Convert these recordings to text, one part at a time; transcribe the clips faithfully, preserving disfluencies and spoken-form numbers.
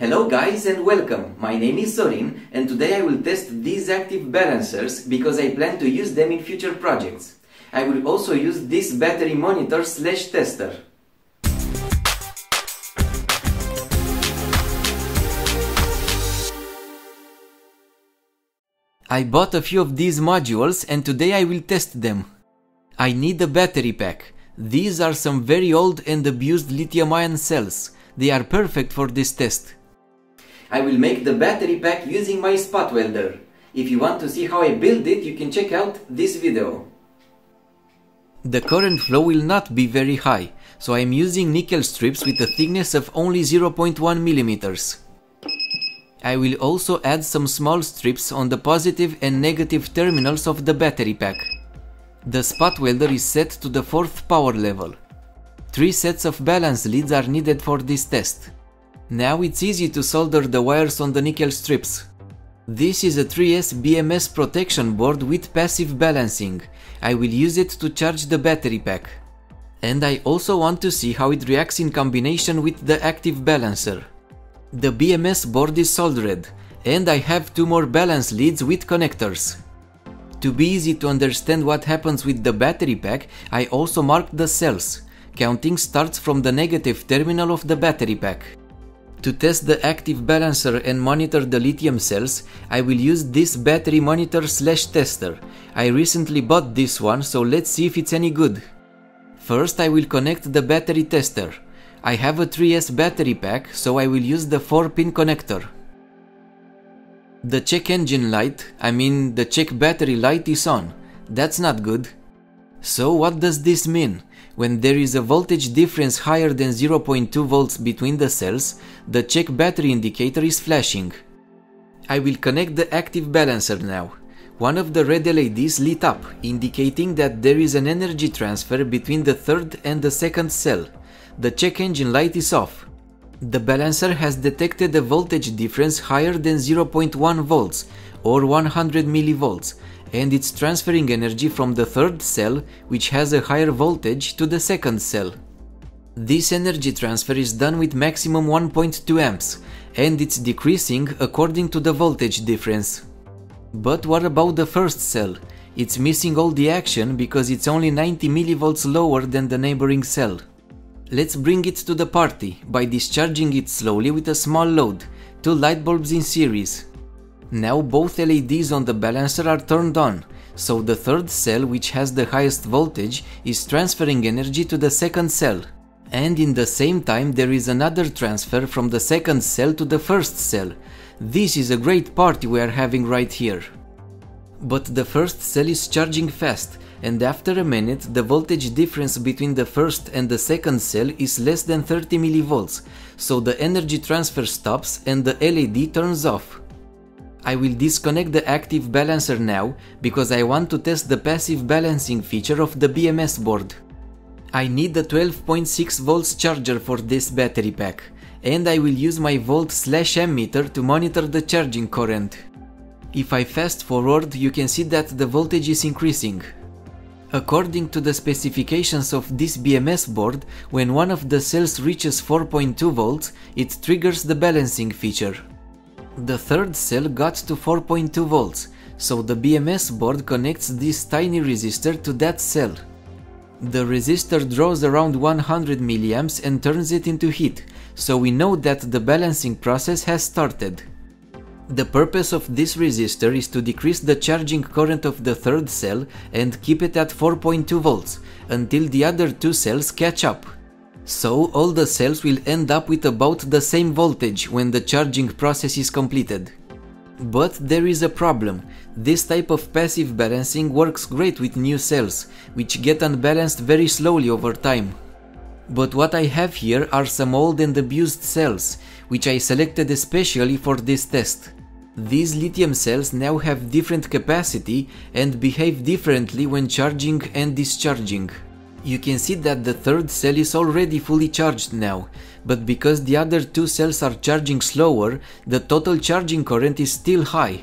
Hello guys and welcome! My name is Sorin and today I will test these active balancers because I plan to use them in future projects. I will also use this battery monitor slash tester. I bought a few of these modules and today I will test them. I need a battery pack. These are some very old and abused lithium-ion cells. They are perfect for this test. I will make the battery pack using my spot welder. If you want to see how I build it, you can check out this video. The current flow will not be very high, so I am using nickel strips with a thickness of only zero point one millimeters. I will also add some small strips on the positive and negative terminals of the battery pack. The spot welder is set to the fourth power level. Three sets of balance leads are needed for this test. Now it's easy to solder the wires on the nickel strips. This is a three S B M S protection board with passive balancing. I will use it to charge the battery pack. And I also want to see how it reacts in combination with the active balancer. The B M S board is soldered, and I have two more balance leads with connectors. To be easy to understand what happens with the battery pack, I also marked the cells. Counting starts from the negative terminal of the battery pack. To test the active balancer and monitor the lithium cells, I will use this battery monitor slash tester. I recently bought this one, so let's see if it's any good. First, I will connect the battery tester. I have a three S battery pack, so I will use the four pin connector. The check engine light, I mean the check battery light is on. That's not good. So what does this mean? When there is a voltage difference higher than zero point two volts between the cells, the check battery indicator is flashing. I will connect the active balancer now. One of the red L E Ds lit up, indicating that there is an energy transfer between the third and the second cell. The check engine light is off. The balancer has detected a voltage difference higher than zero point one volts or one hundred millivolts, and it's transferring energy from the third cell, which has a higher voltage, to the second cell. This energy transfer is done with maximum one point two amps, and it's decreasing according to the voltage difference. But what about the first cell? It's missing all the action because it's only ninety millivolts lower than the neighboring cell. Let's bring it to the party by discharging it slowly with a small load, two light bulbs in series. Now both L E Ds on the balancer are turned on, so the third cell, which has the highest voltage, is transferring energy to the second cell. And in the same time there is another transfer from the second cell to the first cell. This is a great party we are having right here. But the first cell is charging fast, and after a minute the voltage difference between the first and the second cell is less than thirty millivolts, so the energy transfer stops and the L E D turns off. I will disconnect the active balancer now, because I want to test the passive balancing feature of the B M S board. I need a twelve point six volts charger for this battery pack, and I will use my volt slash ammeter to monitor the charging current. If I fast forward, you can see that the voltage is increasing. According to the specifications of this B M S board, when one of the cells reaches four point two volts, it triggers the balancing feature. The third cell got to four point two volts, so the B M S board connects this tiny resistor to that cell. The resistor draws around one hundred milliamps and turns it into heat, so we know that the balancing process has started. The purpose of this resistor is to decrease the charging current of the third cell and keep it at four point two volts, until the other two cells catch up. So all the cells will end up with about the same voltage when the charging process is completed. But there is a problem. This type of passive balancing works great with new cells, which get unbalanced very slowly over time. But what I have here are some old and abused cells, which I selected especially for this test. These lithium cells now have different capacity and behave differently when charging and discharging. You can see that the third cell is already fully charged now, but because the other two cells are charging slower, the total charging current is still high.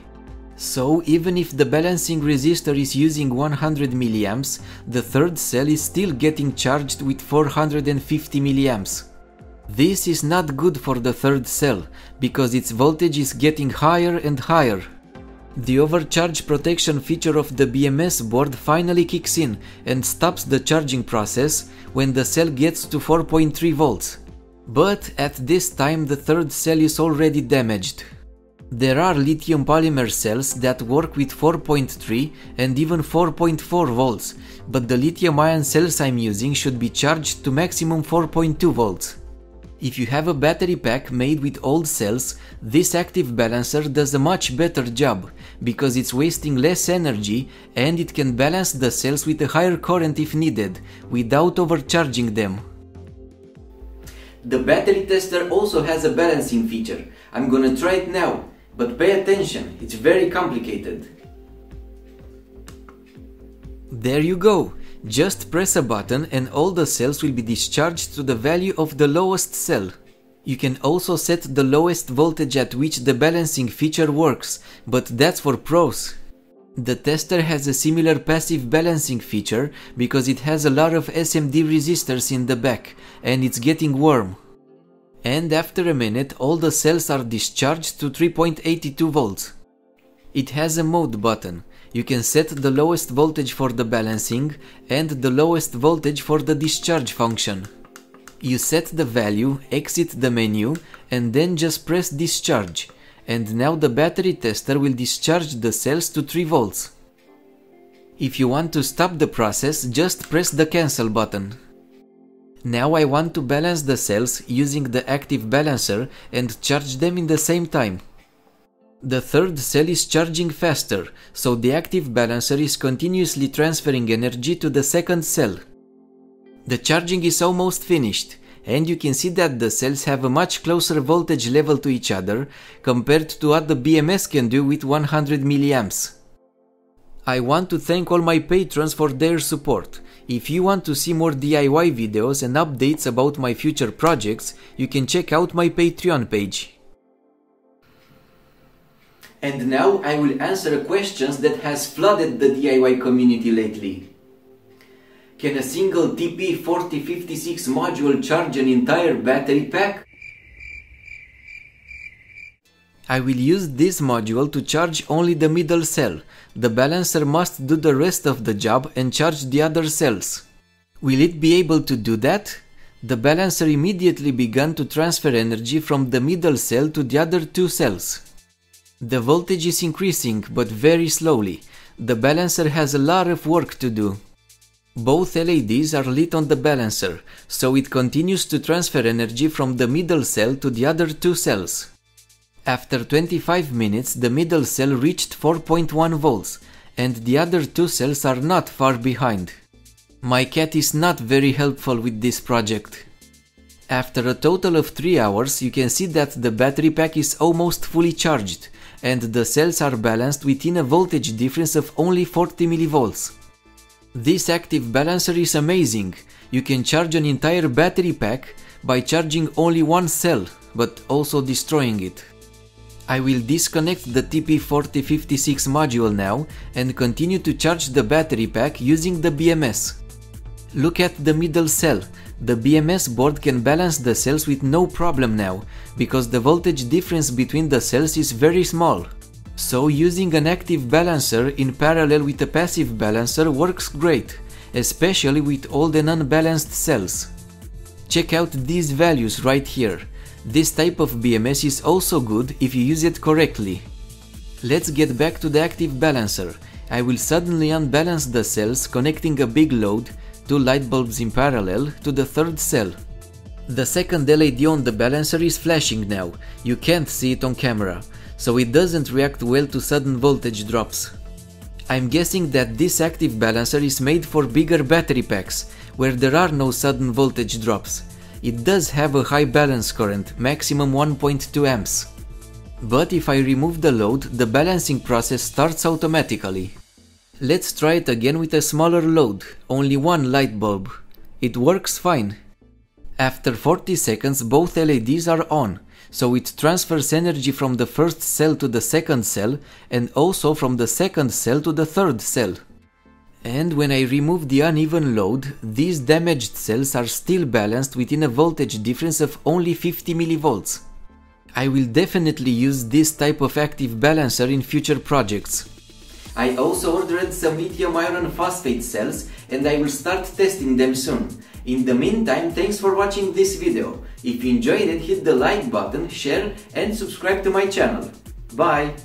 So even if the balancing resistor is using one hundred milliamps, the third cell is still getting charged with four hundred fifty milliamps. This is not good for the third cell, because its voltage is getting higher and higher. The overcharge protection feature of the B M S board finally kicks in and stops the charging process when the cell gets to four point three volts. But at this time the third cell is already damaged. There are lithium polymer cells that work with four point three and even four point four volts, but the lithium ion cells I'm using should be charged to maximum four point two volts. If you have a battery pack made with old cells, this active balancer does a much better job, because it's wasting less energy and it can balance the cells with a higher current if needed, without overcharging them. The battery tester also has a balancing feature. I'm gonna try it now, but pay attention, it's very complicated. There you go! Just press a button and all the cells will be discharged to the value of the lowest cell. You can also set the lowest voltage at which the balancing feature works, but that's for pros. The tester has a similar passive balancing feature because it has a lot of S M D resistors in the back and it's getting warm. And after a minute all the cells are discharged to three point eight two volts. It has a mode button. You can set the lowest voltage for the balancing and the lowest voltage for the discharge function. You set the value, exit the menu, and then just press discharge. And now the battery tester will discharge the cells to three volts. If you want to stop the process, just press the cancel button. Now I want to balance the cells using the active balancer and charge them in the same time. The third cell is charging faster, so the active balancer is continuously transferring energy to the second cell. The charging is almost finished, and you can see that the cells have a much closer voltage level to each other compared to what the B M S can do with one hundred milliamps. I want to thank all my patrons for their support. If you want to see more D I Y videos and updates about my future projects, you can check out my Patreon page. And now I will answer questions that has flooded the D I Y community lately. Can a single T P forty fifty-six module charge an entire battery pack? I will use this module to charge only the middle cell. The balancer must do the rest of the job and charge the other cells. Will it be able to do that? The balancer immediately began to transfer energy from the middle cell to the other two cells. The voltage is increasing, but very slowly. The balancer has a lot of work to do. Both L E Ds are lit on the balancer, so it continues to transfer energy from the middle cell to the other two cells. After twenty-five minutes, the middle cell reached four point one volts, and the other two cells are not far behind. My cat is not very helpful with this project. After a total of three hours, you can see that the battery pack is almost fully charged, and the cells are balanced within a voltage difference of only forty millivolts. This active balancer is amazing. You can charge an entire battery pack by charging only one cell, but also destroying it. I will disconnect the T P forty fifty-six module now and continue to charge the battery pack using the B M S. Look at the middle cell. The B M S board can balance the cells with no problem now, because the voltage difference between the cells is very small. So using an active balancer in parallel with a passive balancer works great, especially with old and unbalanced cells. Check out these values right here. This type of B M S is also good if you use it correctly. Let's get back to the active balancer. I will suddenly unbalance the cells, connecting a big load, two light bulbs in parallel, to the third cell. The second L E D on the balancer is flashing now. You can't see it on camera, so it doesn't react well to sudden voltage drops. I'm guessing that this active balancer is made for bigger battery packs, where there are no sudden voltage drops. It does have a high balance current, maximum one point two amps. But if I remove the load, the balancing process starts automatically. Let's try it again with a smaller load, only one light bulb. It works fine. After forty seconds both L E Ds are on, so it transfers energy from the first cell to the second cell and also from the second cell to the third cell. And when I remove the uneven load, these damaged cells are still balanced within a voltage difference of only fifty millivolts. I will definitely use this type of active balancer in future projects. I also ordered some lithium iron phosphate cells and I will start testing them soon. In the meantime, thanks for watching this video. If you enjoyed it, hit the like button, share and subscribe to my channel. Bye!